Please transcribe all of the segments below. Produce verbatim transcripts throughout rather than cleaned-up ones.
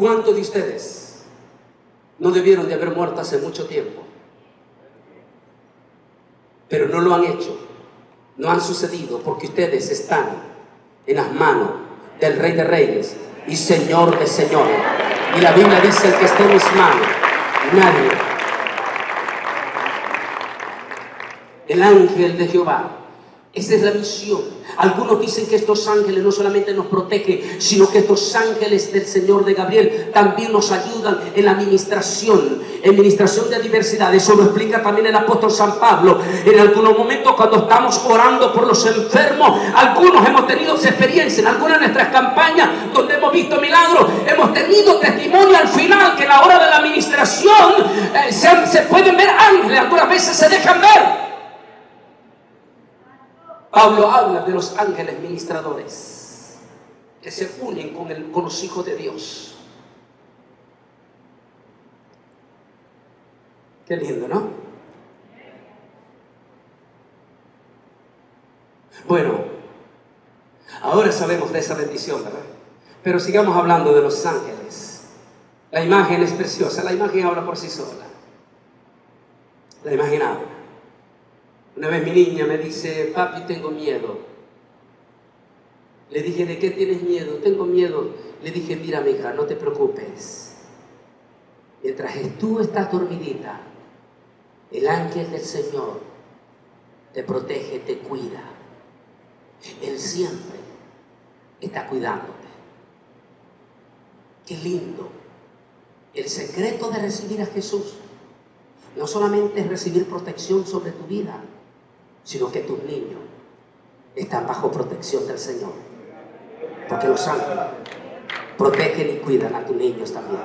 ¿Cuántos de ustedes no debieron de haber muerto hace mucho tiempo? Pero no lo han hecho, no han sucedido, porque ustedes están en las manos del Rey de Reyes y Señor de Señores. Y la Biblia dice: el que esté en mis manos, nadie. El ángel de Jehová. Esa es la misión. Algunos dicen que estos ángeles no solamente nos protegen, sino que estos ángeles del Señor de Gabriel también nos ayudan en la administración, en administración de adversidades. Eso lo explica también el apóstol San Pablo. En algunos momentos, cuando estamos orando por los enfermos, algunos hemos tenido experiencia en alguna de nuestras campañas donde hemos visto milagros, hemos tenido testimonio al final que en la hora de la administración eh, se, se pueden ver ángeles, algunas veces se dejan ver. Pablo habla de los ángeles ministradores que se unen con, el, con los hijos de Dios. Qué lindo, ¿no? Bueno, ahora sabemos de esa bendición, ¿verdad? Pero sigamos hablando de los ángeles. La imagen es preciosa, la imagen habla por sí sola. La imagen habla. Una vez mi niña me dice: papi, tengo miedo. Le dije: ¿de qué tienes miedo? Tengo miedo. Le dije: mira, mi hija, no te preocupes. Mientras tú estás dormidita, el ángel del Señor te protege, te cuida. Él siempre está cuidándote. Qué lindo. El secreto de recibir a Jesús no solamente es recibir protección sobre tu vida, sino que tus niños están bajo protección del Señor, porque los ángeles protegen y cuidan a tus niños también.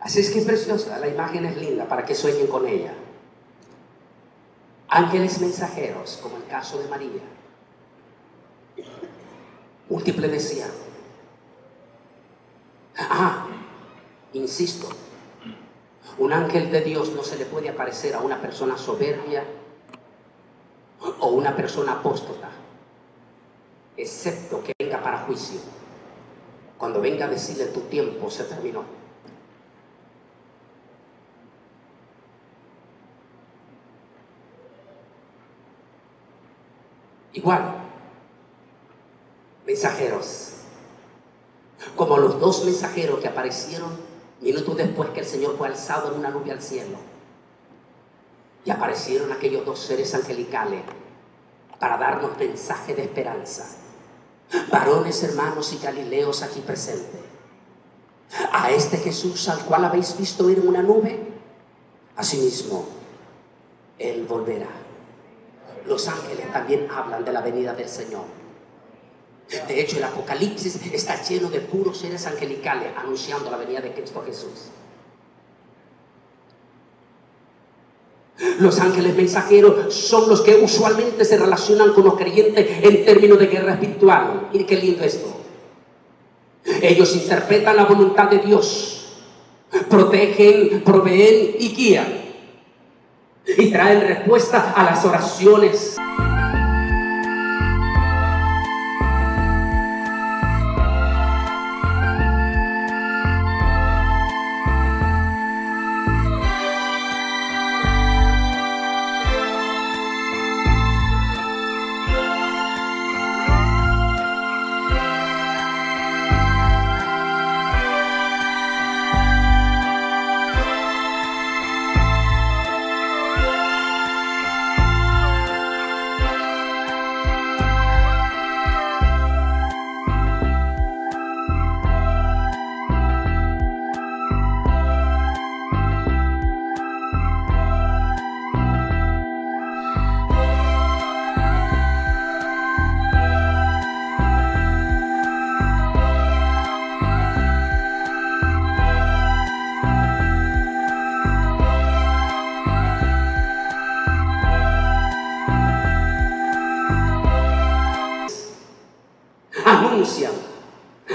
Así es que es preciosa, la imagen es linda para que sueñen con ella. Ángeles mensajeros, como el caso de María. Múltiple decía: ah, insisto, un ángel de Dios no se le puede aparecer a una persona soberbia o una persona apóstata, excepto que venga para juicio. Cuando venga a decirle: tu tiempo se terminó. Igual, mensajeros, como los dos mensajeros que aparecieron minutos después que el Señor fue alzado en una nube al cielo, y aparecieron aquellos dos seres angelicales para darnos mensaje de esperanza. Varones, hermanos y galileos aquí presentes, a este Jesús al cual habéis visto ir en una nube, asimismo Él volverá. Los ángeles también hablan de la venida del Señor. De hecho, el Apocalipsis está lleno de puros seres angelicales anunciando la venida de Cristo Jesús. Los ángeles mensajeros son los que usualmente se relacionan con los creyentes en términos de guerra espiritual. Miren qué lindo esto. Ellos interpretan la voluntad de Dios, protegen, proveen y guían, y traen respuesta a las oraciones.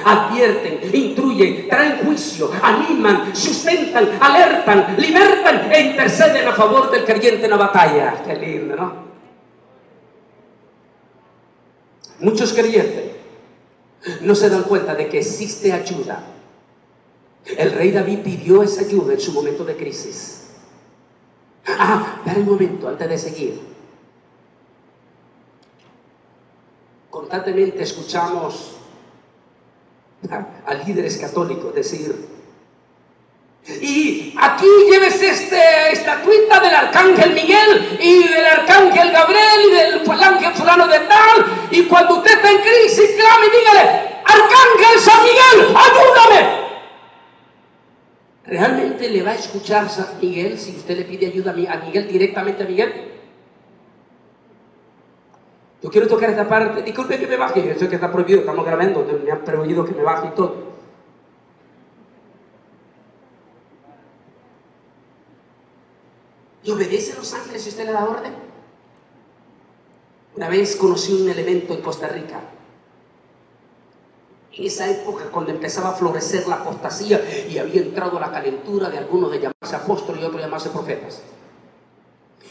Advierten, instruyen, traen juicio, animan, sustentan, alertan, libertan e interceden a favor del creyente en la batalla. Qué lindo, ¿no? Muchos creyentes No se dan cuenta de que existe ayuda. El rey David pidió esa ayuda en su momento de crisis. Ah, para el momento, antes de seguir. Constantemente escuchamos a, a líderes católicos decir: y aquí lleves este, estatuita del arcángel Miguel y del arcángel Gabriel y del ángel fulano de tal, y cuando usted está en crisis, clame y dígale: arcángel San Miguel, ayúdame. ¿Realmente le va a escuchar San Miguel si usted le pide ayuda a Miguel, directamente a Miguel? Yo quiero tocar esta parte. Disculpe que me baje, yo sé que está prohibido, estamos grabando, me han prohibido que me baje y todo. ¿Y obedece a los ángeles si usted le da orden? Una vez conocí un elemento en Costa Rica. En esa época, cuando empezaba a florecer la apostasía y había entrado la calentura de algunos de llamarse apóstoles y otros de llamarse profetas.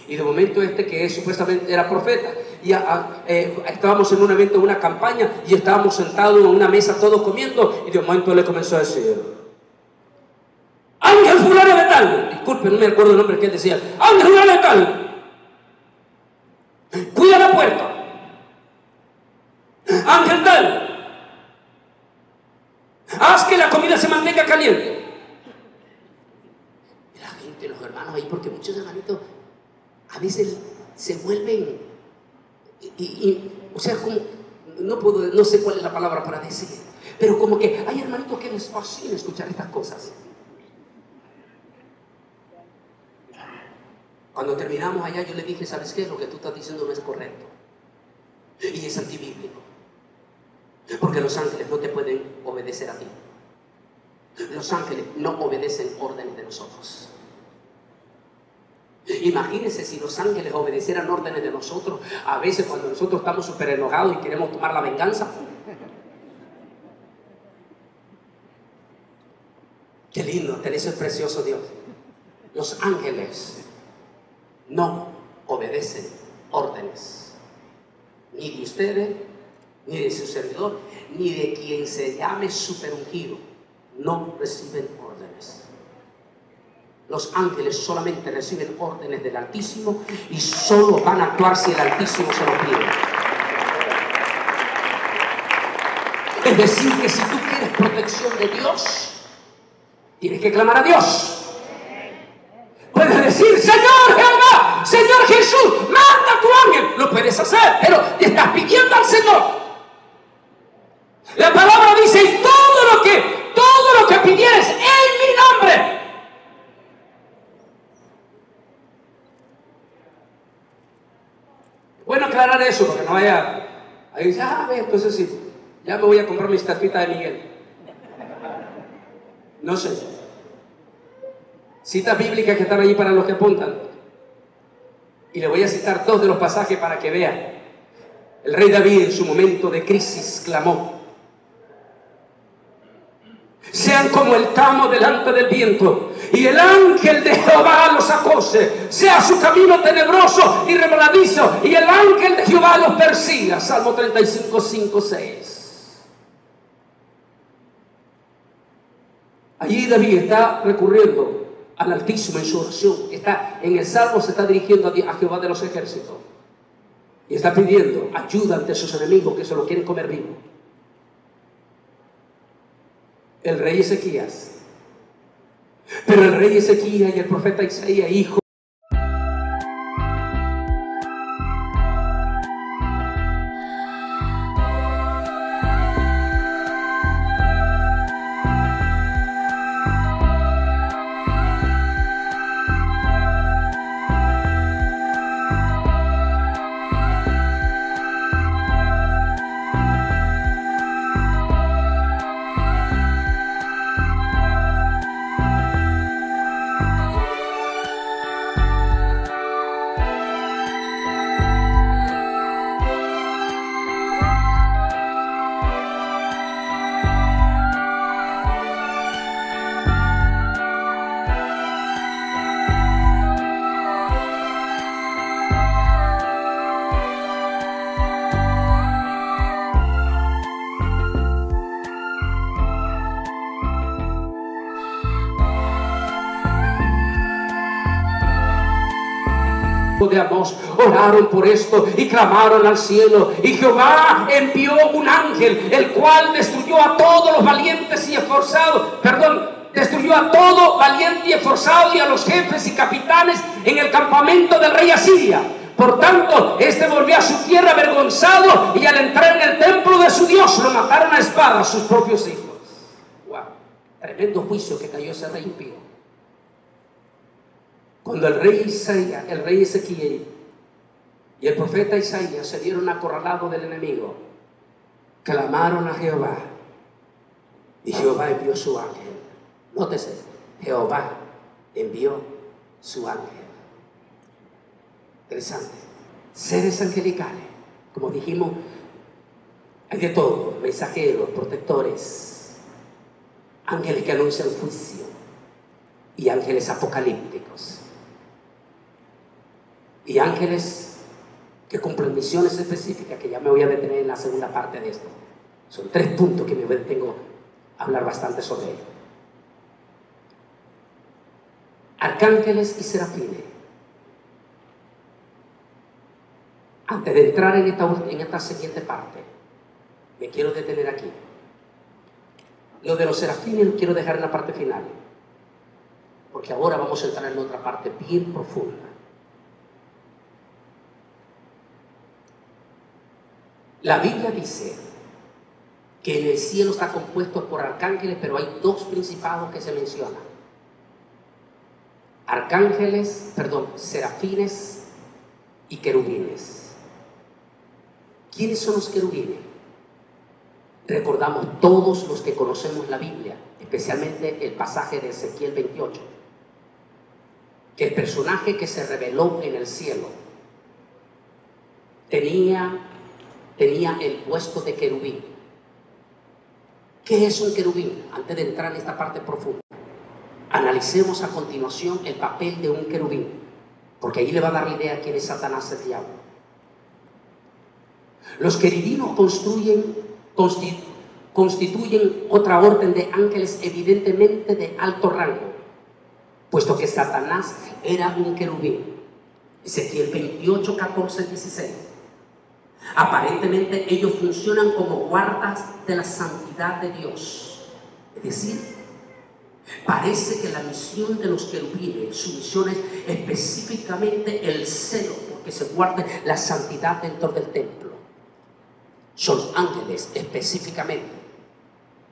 Y de momento este que supuestamente era profeta, y a, a, eh, estábamos en un evento, una campaña, y estábamos sentados en una mesa todos comiendo, y de momento le comenzó a decir: ángel fulano de tal, disculpen, no me acuerdo el nombre que él decía, ángel fulano de tal, cuida la puerta, ángel tal, haz que la comida se mantenga caliente. Y la gente, los hermanos ahí, porque muchos hermanitos a veces se vuelven y, y, y, o sea, como, no puedo, no sé cuál es la palabra para decir, pero como que hay hermanitos que les fascina escuchar estas cosas. Cuando terminamos allá, yo le dije: ¿sabes qué? Lo que tú estás diciendo no es correcto y es antibíblico. Porque los ángeles no te pueden obedecer a ti. Los ángeles no obedecen órdenes de nosotros. Imagínense si los ángeles obedecieran órdenes de nosotros. A veces cuando nosotros estamos súper enojados y queremos tomar la venganza. Qué lindo, tenés el precioso Dios. Los ángeles no obedecen órdenes. Ni de ustedes, ni de su servidor, ni de quien se llame super ungido. No reciben órdenes. Los ángeles solamente reciben órdenes del Altísimo y solo van a actuar si el Altísimo se los pide. Es decir, que si tú quieres protección de Dios, tienes que clamar a Dios. Puedes decir: Señor Jehová, Señor Jesús, manda a tu ángel. Lo puedes hacer, pero te estás pidiendo al Señor. La palabra dice: y todo lo que, todo lo que pidieres en mi nombre. Bueno, aclarar eso, porque no vaya ahí dice: ah, ve, entonces sí, ya me voy a comprar mi estatuita de Miguel. No sé. Citas bíblicas que están allí para los que apuntan. Y le voy a citar dos de los pasajes para que vean. El rey David, en su momento de crisis, clamó: sean como el tamo delante del viento, y el ángel de Jehová los acose, sea su camino tenebroso y revoladizo, y el ángel de Jehová los persiga. Salmo treinta y cinco, cinco, seis. Allí David está recurriendo al Altísimo en su oración. Está, en el Salmo se está dirigiendo a Jehová de los ejércitos, y está pidiendo ayuda ante sus enemigos que se lo quieren comer vivo. El rey Ezequías. Pero el rey Ezequías y el profeta Isaías, hijo. tiempo de Amós, oraron por esto y clamaron al cielo, y Jehová envió un ángel, el cual destruyó a todos los valientes y esforzados, perdón, destruyó a todo valiente y esforzado y a los jefes y capitanes en el campamento del rey Asiria. Por tanto, este volvió a su tierra avergonzado, y al entrar en el templo de su Dios lo mataron a espada a sus propios hijos. Wow. Tremendo juicio que cayó ese rey impío. Cuando el rey Isaías, el rey Ezequiel y el profeta Isaías se vieron acorralados del enemigo, clamaron a Jehová, y Jehová envió a su ángel. Nótese, Jehová envió su ángel. Interesante. Seres angelicales, como dijimos, hay de todo, mensajeros, protectores, ángeles que anuncian juicio y ángeles apocalípticos y ángeles que cumplen misiones específicas, que ya me voy a detener en la segunda parte de esto. Son tres puntos que me detengo a hablar bastante sobre ellos. Arcángeles y serafines. Antes de entrar en esta, en esta siguiente parte, me quiero detener aquí. Lo de los serafines lo quiero dejar en la parte final, porque ahora vamos a entrar en otra parte bien profunda. La Biblia dice que en el cielo está compuesto por arcángeles, pero hay dos principados que se mencionan. Arcángeles, perdón, serafines y querubines. ¿Quiénes son los querubines? Recordamos todos los que conocemos la Biblia, especialmente el pasaje de Ezequiel veintiocho, que el personaje que se reveló en el cielo tenía, tenía el puesto de querubín. ¿Qué es un querubín? Antes de entrar en esta parte profunda, analicemos a continuación el papel de un querubín, porque ahí le va a dar la idea a quién es Satanás, el diablo. Los querubinos construyen, constitu, constituyen otra orden de ángeles evidentemente de alto rango, puesto que Satanás era un querubín. Ezequiel veintiocho, catorce, dieciséis. Aparentemente ellos funcionan como guardas de la santidad de Dios, es decir, parece que la misión de los querubines, su misión es específicamente el celo, porque se guarde la santidad dentro del templo. Son ángeles específicamente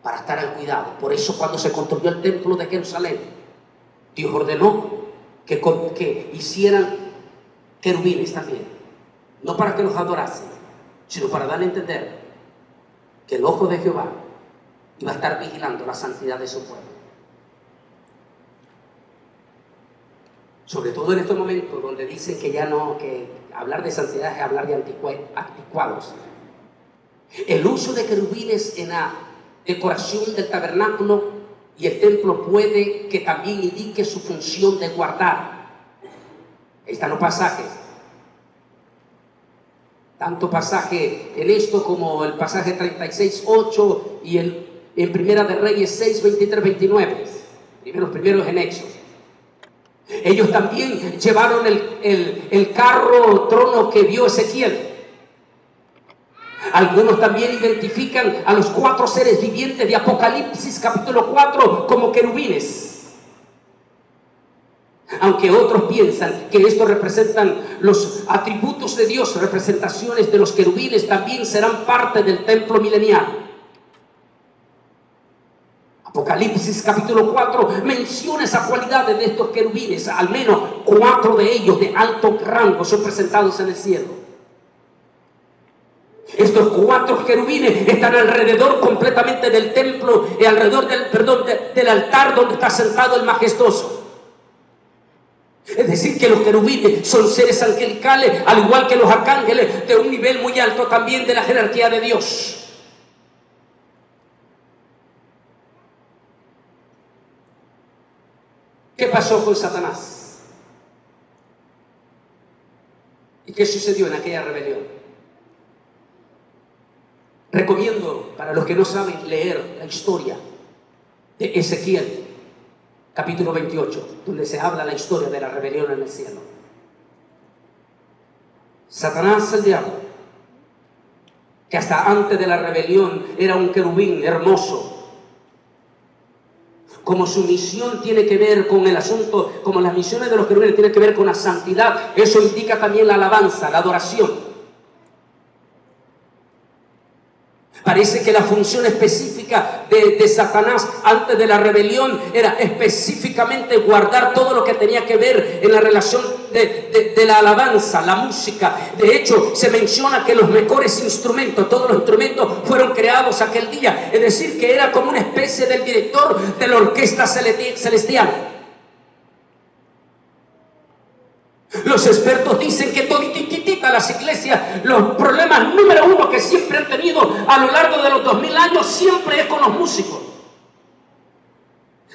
para estar al cuidado. Por eso cuando se construyó el templo de Jerusalén, Dios ordenó que, que hicieran querubines también, no para que los adorasen, sino para dar a entender que el ojo de Jehová iba a estar vigilando la santidad de su pueblo. Sobre todo en estos momentos donde dicen que ya no, que hablar de santidad es hablar de anticuados. El uso de querubines en la decoración del tabernáculo y el templo puede que también indique su función de guardar. Ahí están los pasajes. Tanto pasaje en esto como el pasaje treinta y seis, ocho y el, en Primera de Reyes seis, veintitrés, veintinueve. Primero, primeros en Hechos. Ellos también llevaron el, el, el carro trono que vio Ezequiel. Algunos también identifican a los cuatro seres vivientes de Apocalipsis capítulo cuatro como querubines, aunque otros piensan que esto representan los atributos de Dios. Representaciones de los querubines también serán parte del templo milenial. Apocalipsis capítulo cuatro menciona esas cualidades de estos querubines. Al menos cuatro de ellos de alto rango son presentados en el cielo. Estos cuatro querubines están alrededor completamente del templo y alrededor del, perdón, de, del altar donde está sentado el majestuoso. Es decir que los querubines son seres angelicales, al igual que los arcángeles, de un nivel muy alto también de la jerarquía de Dios. ¿Qué pasó con Satanás? ¿Y qué sucedió en aquella rebelión? Recomiendo, para los que no saben, leer la historia de Ezequiel, capítulo veintiocho, donde se habla la historia de la rebelión en el cielo. Satanás, el diablo, que hasta antes de la rebelión era un querubín hermoso. Como su misión tiene que ver con el asunto, como las misiones de los querubines tienen que ver con la santidad, eso indica también la alabanza, la adoración. Parece que la función específica de, de Satanás antes de la rebelión era específicamente guardar todo lo que tenía que ver en la relación de, de, de la alabanza, la música. De hecho, se menciona que los mejores instrumentos, todos los instrumentos fueron creados aquel día. Es decir, que era como una especie del director de la orquesta celestial. Los expertos dicen que todititita las iglesias, los problemas número uno que siempre han tenido a lo largo de los dos mil años, siempre es con los músicos.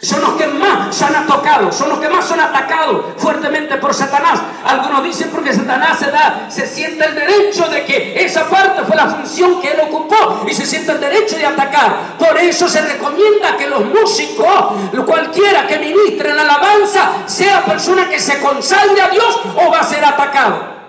Son los que más se han tocado, son los que más son atacados fuertemente por Satanás. Algunos dicen porque Satanás se da, se siente el derecho de que esa parte fue la función que él ocupó y se siente el derecho de atacar. Por eso se recomienda que los músicos, cualquiera que ministre la alabanza, sea persona que se consagre a Dios o va a ser atacado.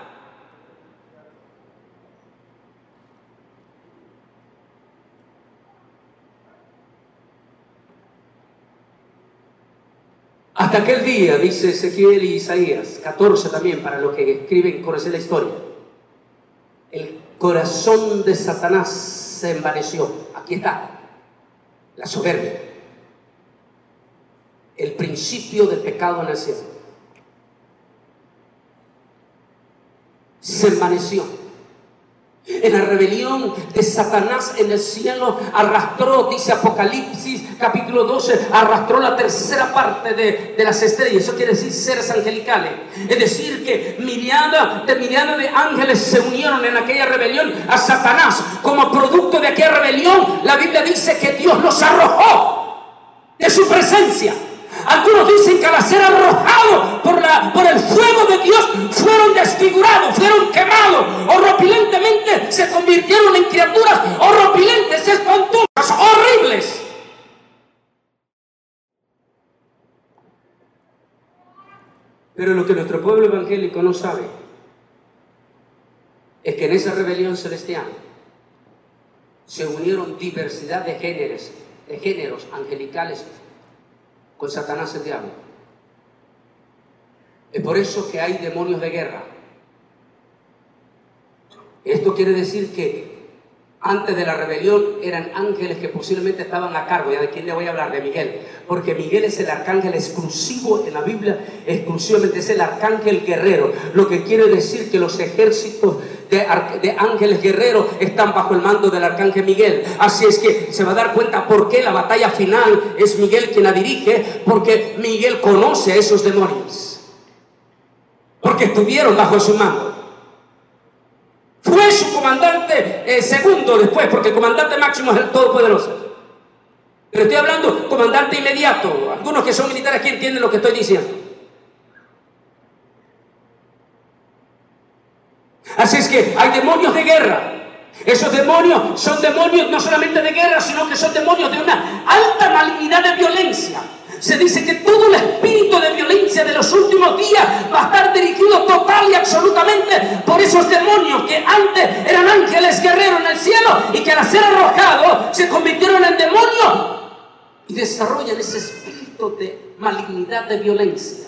Hasta aquel día, dice Ezequiel y Isaías, catorce también, para los que escriben, conocen la historia. El corazón de Satanás se envaneció. Aquí está, la soberbia. El principio del pecado en el cielo. Se envaneció. En la rebelión de Satanás en el cielo arrastró, dice Apocalipsis capítulo doce, arrastró la tercera parte de, de las estrellas. Eso quiere decir seres angelicales. Es decir que miriada de miriada de ángeles se unieron en aquella rebelión a Satanás. Como producto de aquella rebelión, la Biblia dice que Dios los arrojó de su presencia. Algunos dicen que al ser arrojados por, la, por el fuego de Dios, fueron desfigurados, fueron quemados, horripilentemente se convirtieron en criaturas horripilantes, espantosas, horribles. Pero lo que nuestro pueblo evangélico no sabe es que en esa rebelión celestial se unieron diversidad de géneros, de géneros angelicales con Satanás el diablo. Es por eso que hay demonios de guerra. Esto quiere decir que antes de la rebelión eran ángeles que posiblemente estaban a cargo. ¿Ya de quién le voy a hablar? De Miguel. Porque Miguel es el arcángel exclusivo en la Biblia, exclusivamente es el arcángel guerrero. Lo que quiere decir que los ejércitos De, de ángeles guerreros están bajo el mando del arcángel Miguel. Así es que se va a dar cuenta por qué la batalla final es Miguel quien la dirige, porque Miguel conoce a esos demonios, porque estuvieron bajo su mando. Fue su comandante eh, segundo después, porque el comandante máximo es el todopoderoso, pero estoy hablando comandante inmediato. Algunos que son militares aquí entienden lo que estoy diciendo. Así es que hay demonios de guerra. Esos demonios son demonios no solamente de guerra, sino que son demonios de una alta malignidad de violencia. Se dice que todo el espíritu de violencia de los últimos días va a estar dirigido total y absolutamente por esos demonios que antes eran ángeles guerreros en el cielo y que al ser arrojados se convirtieron en demonios y desarrollan ese espíritu de malignidad de violencia.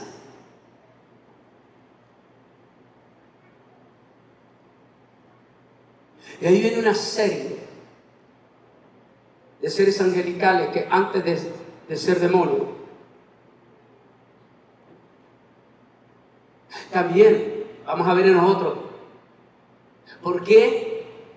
Y ahí viene una serie de seres angelicales que antes de, de ser demonios también vamos a ver en nosotros por qué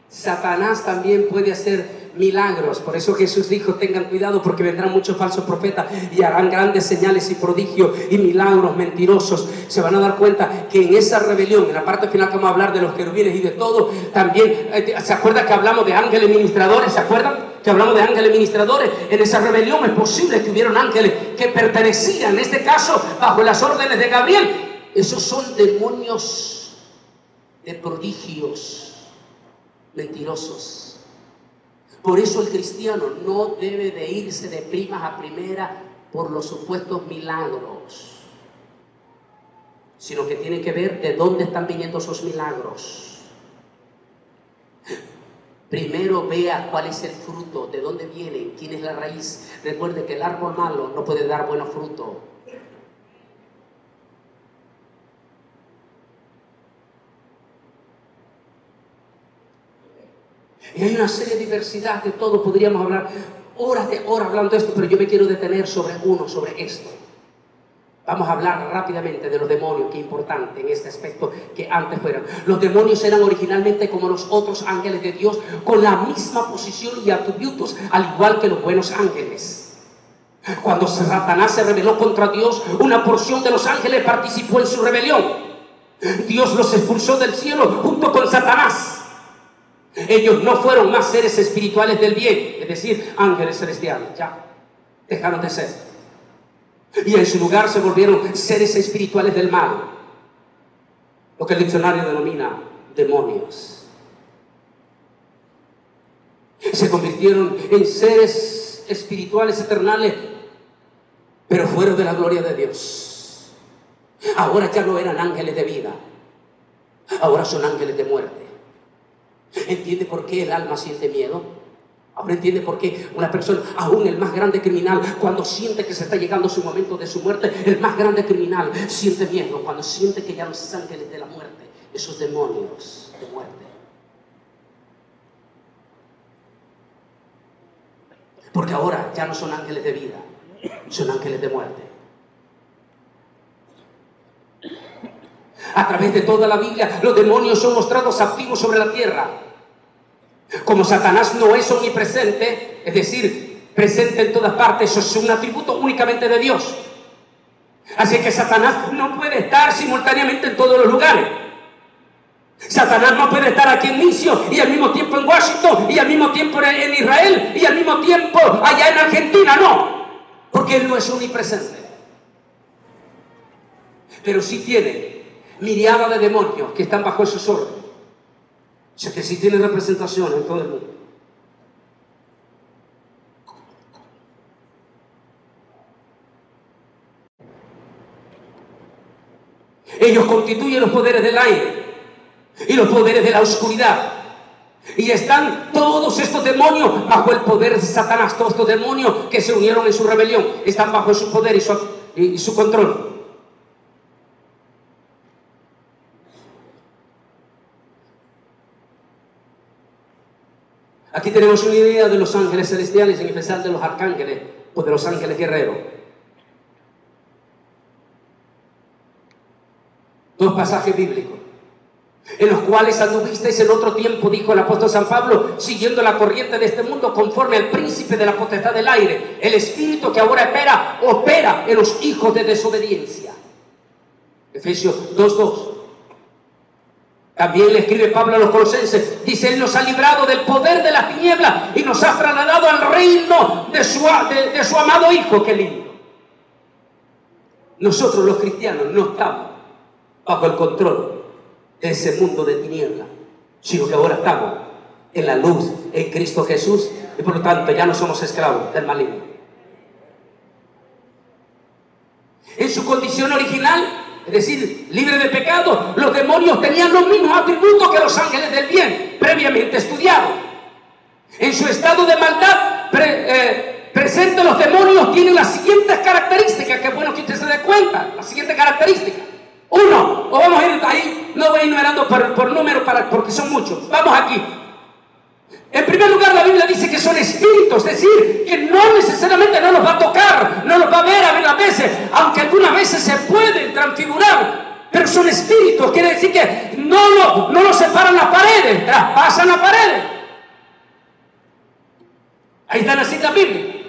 Satanás también puede hacer milagros. Por eso Jesús dijo: tengan cuidado porque vendrán muchos falsos profetas y harán grandes señales y prodigios y milagros mentirosos. Se van a dar cuenta que en esa rebelión, en la parte final que vamos a hablar de los querubines y de todo, también, ¿se acuerdan que hablamos de ángeles ministradores? ¿Se acuerdan que hablamos de ángeles ministradores? En esa rebelión es posible que hubieron ángeles que pertenecían, en este caso, bajo las órdenes de Gabriel. Esos son demonios de prodigios mentirosos. Por eso el cristiano no debe de irse de primas a primera por los supuestos milagros, sino que tiene que ver de dónde están viniendo esos milagros. Primero vea cuál es el fruto, de dónde viene, quién es la raíz. Recuerde que el árbol malo no puede dar buen fruto. Y hay una serie de diversidad que todos podríamos hablar horas de horas hablando de esto, pero yo me quiero detener sobre uno, sobre esto. Vamos a hablar rápidamente de los demonios, que es importante en este aspecto que antes fueron. Los demonios eran originalmente como los otros ángeles de Dios, con la misma posición y atributos, al igual que los buenos ángeles. Cuando Satanás se rebeló contra Dios, una porción de los ángeles participó en su rebelión. Dios los expulsó del cielo junto con Satanás. Ellos no fueron más seres espirituales del bien, es decir, ángeles celestiales, ya, dejaron de ser. Y en su lugar se volvieron seres espirituales del mal, lo que el diccionario denomina demonios. Se convirtieron en seres espirituales eternales, pero fuera de la gloria de Dios. Ahora ya no eran ángeles de vida, ahora son ángeles de muerte. ¿Entiende por qué el alma siente miedo? Ahora entiende por qué una persona, aún el más grande criminal, cuando siente que se está llegando su momento de su muerte, el más grande criminal siente miedo, cuando siente que ya los ángeles de la muerte, esos demonios de muerte. Porque ahora ya no son ángeles de vida, son ángeles de muerte. A través de toda la Biblia, los demonios son mostrados activos sobre la tierra. Como Satanás no es omnipresente, es decir, presente en todas partes, eso es un atributo únicamente de Dios. Así que Satanás no puede estar simultáneamente en todos los lugares. Satanás no puede estar aquí en Misio y al mismo tiempo en Washington, y al mismo tiempo en Israel, y al mismo tiempo allá en Argentina, no. Porque él no es omnipresente. Pero sí tiene miriada de demonios que están bajo esos órdenes. O sea que sí tienen representación en todo el mundo. Ellos constituyen los poderes del aire y los poderes de la oscuridad. Y están todos estos demonios bajo el poder de Satanás. Todos estos demonios que se unieron en su rebelión están bajo su poder y su, y su control. Aquí tenemos una idea de los ángeles celestiales, en especial de los arcángeles o de los ángeles guerreros. Dos pasajes bíblicos, en los cuales anduvisteis en otro tiempo, dijo el apóstol San Pablo, siguiendo la corriente de este mundo conforme al príncipe de la potestad del aire, el espíritu que ahora opera, opera en los hijos de desobediencia. Efesios dos dos. También le escribe Pablo a los Colosenses, dice, Él nos ha librado del poder de las tinieblas y nos ha trasladado al reino de su, de, de su amado Hijo. ¡Qué lindo! Nosotros los cristianos no estamos bajo el control de ese mundo de tinieblas, sino que ahora estamos en la luz, en Cristo Jesús, y por lo tanto ya no somos esclavos del maligno. En su condición original, es decir, libre de pecado, los demonios tenían los mismos atributos que los ángeles del bien, previamente estudiados. En su estado de maldad pre, eh, presente, los demonios tienen las siguientes características, que es bueno que usted se dé cuenta, las siguientes características. Uno, o vamos a ir ahí, no voy enumerando por, por número para, porque son muchos, vamos aquí. En primer lugar, la Biblia dice que son espíritus, es decir, que no necesariamente no los va a tocar, no los va a ver a ver a veces, aunque algunas veces se pueden transfigurar, pero son espíritus, quiere decir que no los no lo separan las paredes, traspasan las paredes. Ahí están las citas bíblicas.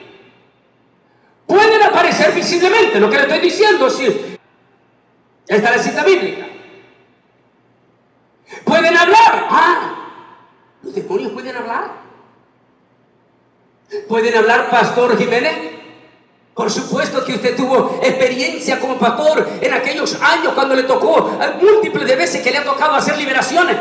Pueden aparecer visiblemente, lo que le estoy diciendo, sí. Ahí está la cita bíblica. Pueden hablar, ah. ¿Los demonios pueden hablar? ¿Pueden hablar, Pastor Jiménez? Por supuesto que usted tuvo experiencia como pastor en aquellos años cuando le tocó, múltiples de veces que le ha tocado hacer liberaciones.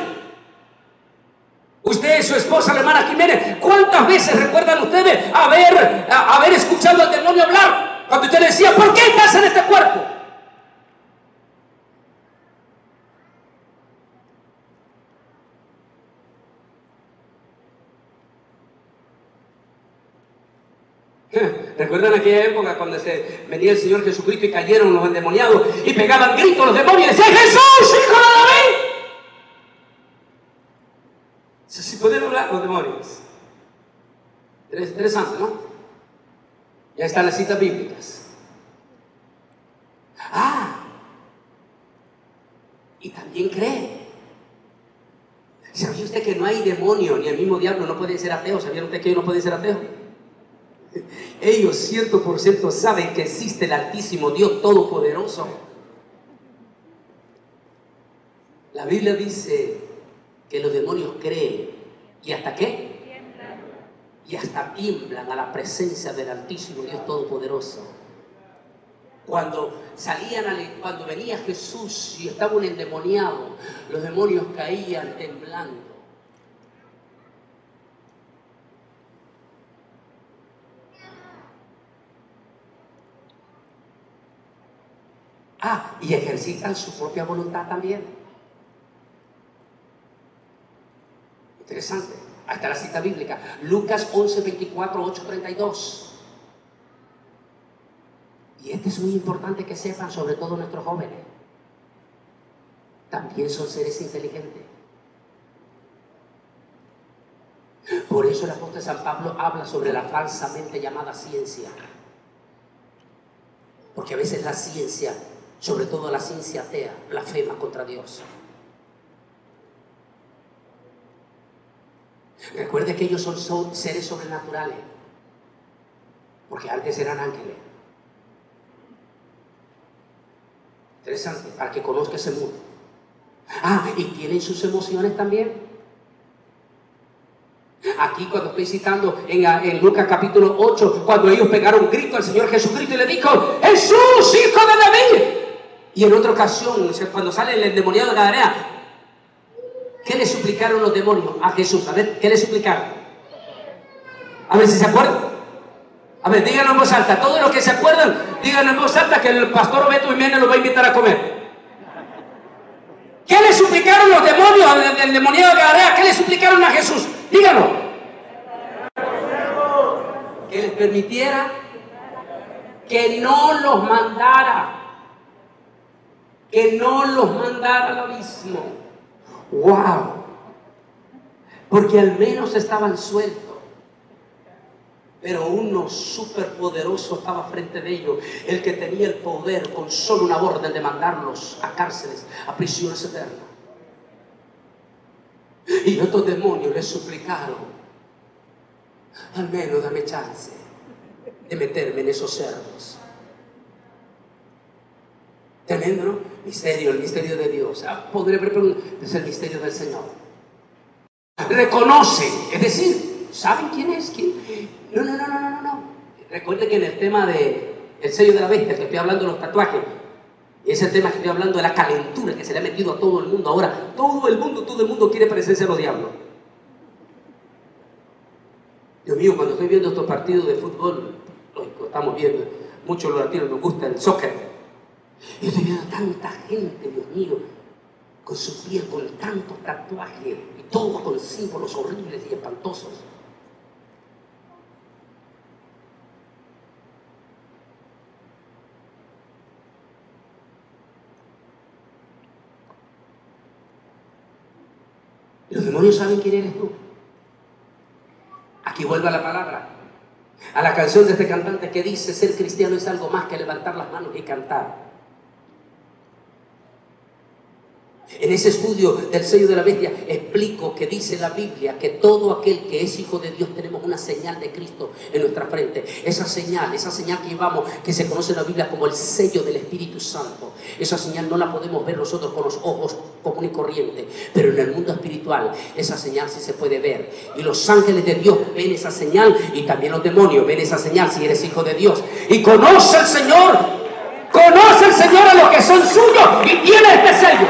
Usted, su esposa, la hermana Jiménez, ¿cuántas veces recuerdan ustedes haber, a, haber escuchado al demonio hablar? Cuando usted le decía, ¿por qué estás en este cuerpo? ¿Recuerdan aquella época cuando se venía el Señor Jesucristo y cayeron los endemoniados y pegaban gritos a los demonios y decían: ¡Jesús, hijo de David! Se, se pudieron hablar los demonios. Es interesante, ¿no? Ya están las citas bíblicas. Ah, y también cree. ¿Sabía usted que no hay demonio ni el mismo diablo no pueden ser ateos? ¿Sabía usted que ellos no pueden ser ateos? Ellos ciento por ciento saben que existe el Altísimo Dios Todopoderoso. La Biblia dice que los demonios creen y hasta qué tiemblan. Y hasta tiemblan a la presencia del Altísimo Dios Todopoderoso. Cuando salían, al, cuando venía Jesús y estaba un endemoniado, los demonios caían temblando. Ah, y ejercitan su propia voluntad también. Interesante. Ahí está la cita bíblica. Lucas once, veinticuatro, ocho, treinta y dos. Y este es muy importante que sepan, sobre todo nuestros jóvenes. También son seres inteligentes. Por eso el apóstol San Pablo habla sobre la falsamente llamada ciencia. Porque a veces la ciencia, sobre todo la ciencia atea, blasfema contra Dios. Recuerde que ellos son, son seres sobrenaturales, porque antes eran ángeles. Interesante, para que conozca ese mundo. Ah, y tienen sus emociones también. Aquí cuando estoy citando en, en Lucas capítulo ocho, cuando ellos pegaron un grito al Señor Jesucristo y le dijo: ¡Jesús, hijo de David! Y en otra ocasión, cuando sale el endemoniado de Gadarea, ¿qué le suplicaron los demonios a Jesús? A ver, ¿qué le suplicaron? A ver si se acuerdan. A ver, díganlo en voz alta. Todos los que se acuerdan, díganlo en voz alta, que el pastor Roberto Jiménez los va a invitar a comer. ¿Qué le suplicaron los demonios al endemoniado de Gadarea? ¿Qué le suplicaron a Jesús? Díganlo. Que les permitiera, que no los mandara, que no los mandara al abismo. ¡Wow! Porque al menos estaban sueltos, pero uno superpoderoso estaba frente de ellos, el que tenía el poder con solo una orden de mandarlos a cárceles, a prisiones eternas. Y otros demonios les suplicaron: al menos dame chance de meterme en esos cerdos. Tremendo, ¿no? Misterio, el misterio de Dios. Podría preguntar, es el misterio del Señor. Reconocen, es decir, ¿saben quién es? ¿Quién? No, no, no, no, no, no. Recuerden que en el tema del de sello de la bestia, que estoy hablando de los tatuajes, es el tema que estoy hablando de la calentura que se le ha metido a todo el mundo ahora. Todo el mundo, todo el mundo quiere parecerse a los diablos. Dios mío, cuando estoy viendo estos partidos de fútbol, lo estamos viendo, muchos los latinos nos gusta el soccer. Yo estoy viendo tanta gente, Dios mío, con su piel, con tantos tatuajes y todo con símbolos horribles y espantosos. Los demonios saben quién eres tú. Aquí vuelve a la palabra, a la canción de este cantante que dice: ser cristiano es algo más que levantar las manos y cantar. En ese estudio del sello de la bestia explico que dice la Biblia que todo aquel que es hijo de Dios tenemos una señal de Cristo en nuestra frente. Esa señal, esa señal que llevamos, que se conoce en la Biblia como el sello del Espíritu Santo. Esa señal no la podemos ver nosotros con los ojos común y corriente, pero en el mundo espiritual esa señal sí se puede ver. Y los ángeles de Dios ven esa señal, y también los demonios ven esa señal si eres hijo de Dios. Y conoce al Señor, conoce al Señor a los que son suyos y tiene este sello.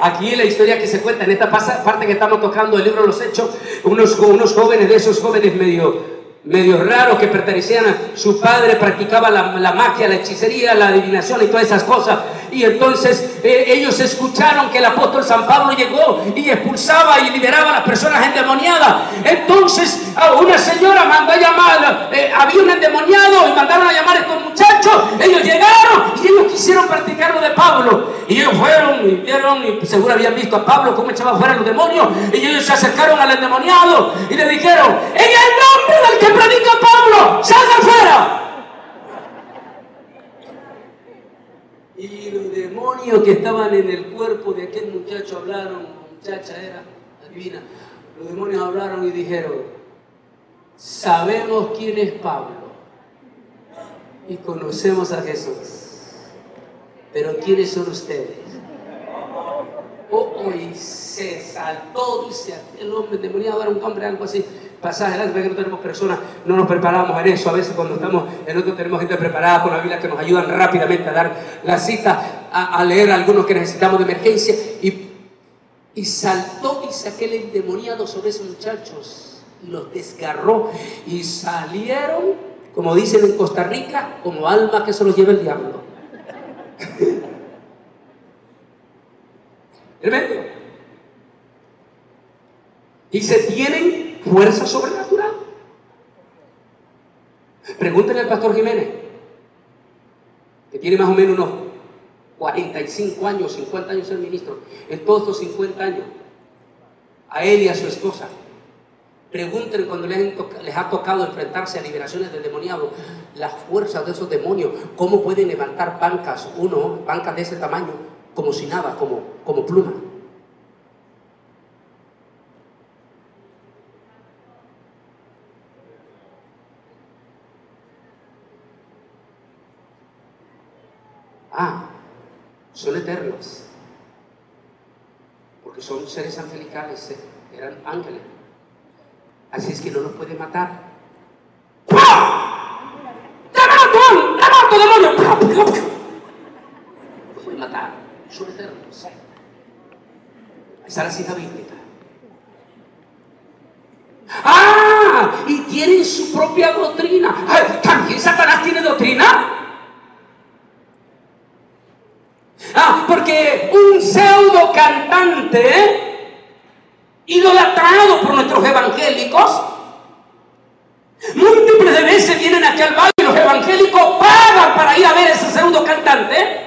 Aquí la historia que se cuenta en esta parte que estamos tocando, el libro de los Hechos, unos, unos jóvenes, de esos jóvenes medio, medio raros que pertenecían a su padre, practicaba la, la magia, la hechicería, la adivinación y todas esas cosas. Y entonces eh, ellos escucharon que el apóstol San Pablo llegó y expulsaba y liberaba a las personas endemoniadas. Entonces una señora mandó a llamar, eh, había un endemoniado y mandaron a llamar a estos muchachos. Ellos llegaron y ellos quisieron practicar lo de Pablo. Y ellos fueron y vieron, y seguro habían visto a Pablo cómo echaba fuera los demonios. Y ellos se acercaron al endemoniado y le dijeron: en el nombre del que predica Pablo, salgan fuera. Y los demonios que estaban en el cuerpo de aquel muchacho hablaron, muchacha era adivina, los demonios hablaron y dijeron: sabemos quién es Pablo y conocemos a Jesús, pero ¿quiénes son ustedes? Oh, oh, y se saltó, dice aquel hombre demoniado, era un hombre, algo así. Pasaje adelante, porque no tenemos personas, no nos preparamos en eso. A veces cuando estamos en otro tenemos gente preparada con la Biblia que nos ayudan rápidamente a dar la cita, a, a leer algunos que necesitamos de emergencia. Y, y saltó, dice aquel endemoniado, sobre esos muchachos y los desgarró y salieron, como dicen en Costa Rica, como almas que se los lleva el diablo. Tremendo. Y se tienen fuerza sobrenatural. Pregúntenle al pastor Jiménez, que tiene más o menos unos cuarenta y cinco años, cincuenta años el ministro. En todos estos cincuenta años, a él y a su esposa, pregúntenle cuando les, han toca, les ha tocado enfrentarse a liberaciones del demoniado, las fuerzas de esos demonios, cómo pueden levantar bancas, uno, bancas de ese tamaño, como si nada, como, como pluma. Ah, son eternos, porque son seres angelicales, eh, eran ángeles, así es que no los puede matar. ¡Pah! ¡Te mato! ¡Te mato, demonio! No puede matar, son eternos. Ahí está la cita bíblica. ¡Ah! Y tienen su propia doctrina. ¿También Satanás tiene doctrina? Ah, porque un pseudo cantante idolatrado por nuestros evangélicos, múltiples de veces vienen aquí al valle y los evangélicos pagan para ir a ver a ese pseudo cantante.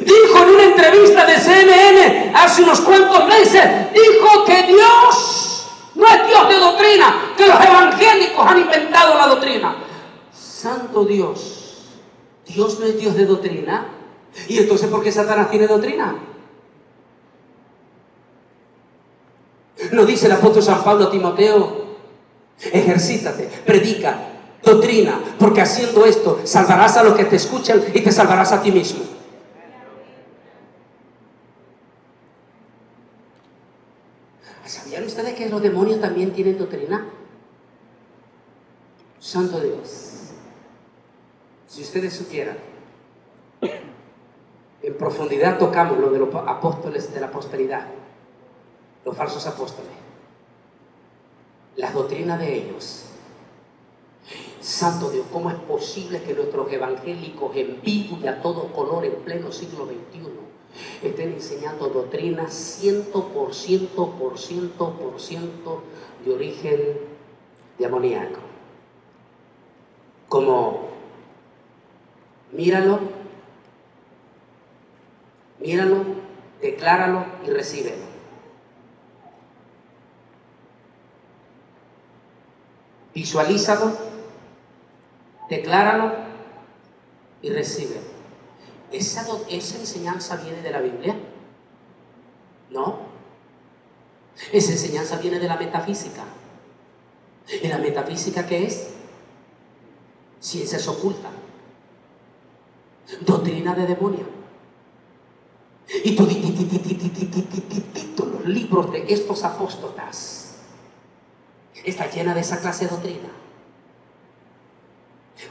Dijo en una entrevista de C N N hace unos cuantos meses, dijo que Dios no es Dios de doctrina, que los evangélicos han inventado la doctrina. Santo Dios, Dios no es Dios de doctrina. ¿Y entonces por qué Satanás tiene doctrina? Nos dice el apóstol San Pablo a Timoteo: ejercítate, predica, doctrina, porque haciendo esto salvarás a los que te escuchan y te salvarás a ti mismo. ¿Sabían ustedes que los demonios también tienen doctrina? Santo Dios, si ustedes supieran. En profundidad tocamos lo de los apóstoles de la prosperidad, los falsos apóstoles, las doctrinas de ellos. Santo Dios, ¿cómo es posible que nuestros evangélicos en vivo y a todo color en pleno siglo veintiuno estén enseñando doctrinas cien por ciento de origen demoníaco? Como, míralo, míralo, decláralo y recíbelo. Visualízalo, decláralo y recíbelo. ¿Esa, ¿Esa enseñanza viene de la Biblia? No. Esa enseñanza viene de la metafísica. ¿Y la metafísica qué es? Ciencias ocultas. Doctrina de demonio. Y todos los libros de estos apóstotas está llena de esa clase de doctrina.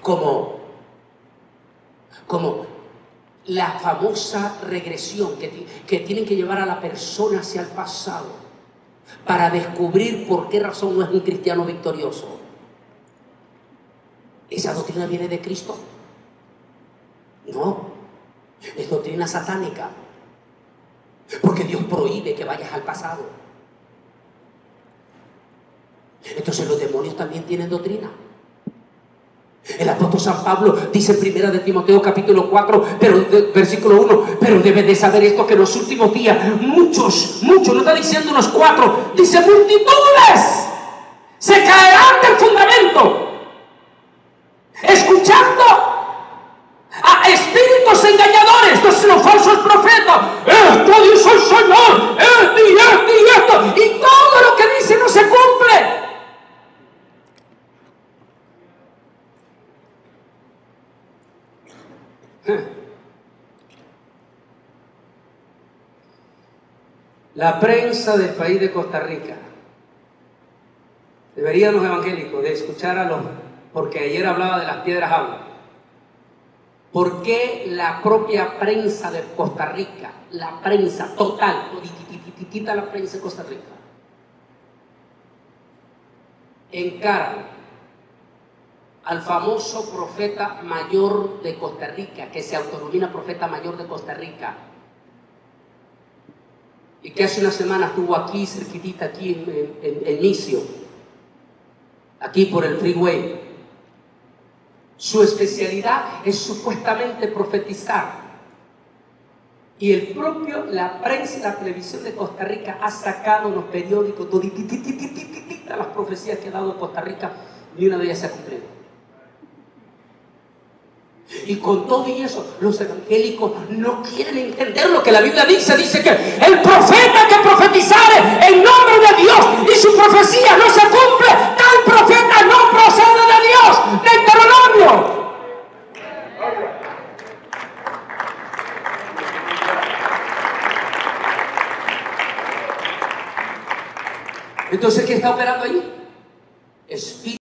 Como, como la famosa regresión que, que tienen que llevar a la persona hacia el pasado para descubrir por qué razón no es un cristiano victorioso. ¿Esa doctrina viene de Cristo? No. doctrina satánica, porque Dios prohíbe que vayas al pasado. Entonces los demonios también tienen doctrina. El apóstol San Pablo dice en primera de Timoteo capítulo cuatro, pero de, versículo uno, pero debes de saber esto, que en los últimos días muchos, muchos, no está diciendo unos cuatro, dice multitudes se caerán del fundamento, escuchando a espíritus engañadores, entonces los falsos profetas, esto dice el Señor, esto y esto y esto, y todo lo que dice no se cumple. La prensa del país de Costa Rica deberían los evangélicos de escuchar a los, porque ayer hablaba de las piedras agua. ¿Por qué la propia prensa de Costa Rica, la prensa total, toditititita la prensa de Costa Rica, encara al famoso profeta mayor de Costa Rica, que se autodenomina profeta mayor de Costa Rica, y que hace una semana estuvo aquí, cerquitita, aquí en, en, en Micio, aquí por el Freeway? Su especialidad es supuestamente profetizar, y el propio, la prensa y la televisión de Costa Rica ha sacado los periódicos, toditititititita las profecías que ha dado Costa Rica, ni una de ellas se ha cumplido. Y con todo y eso, los evangélicos no quieren entender lo que la Biblia dice. Dice que el profeta que profetizare en nombre de Dios y su profecía no se cumple, tal profeta no procede de Dios. Deuteronomio. Entonces, ¿qué está operando ahí? Espíritu.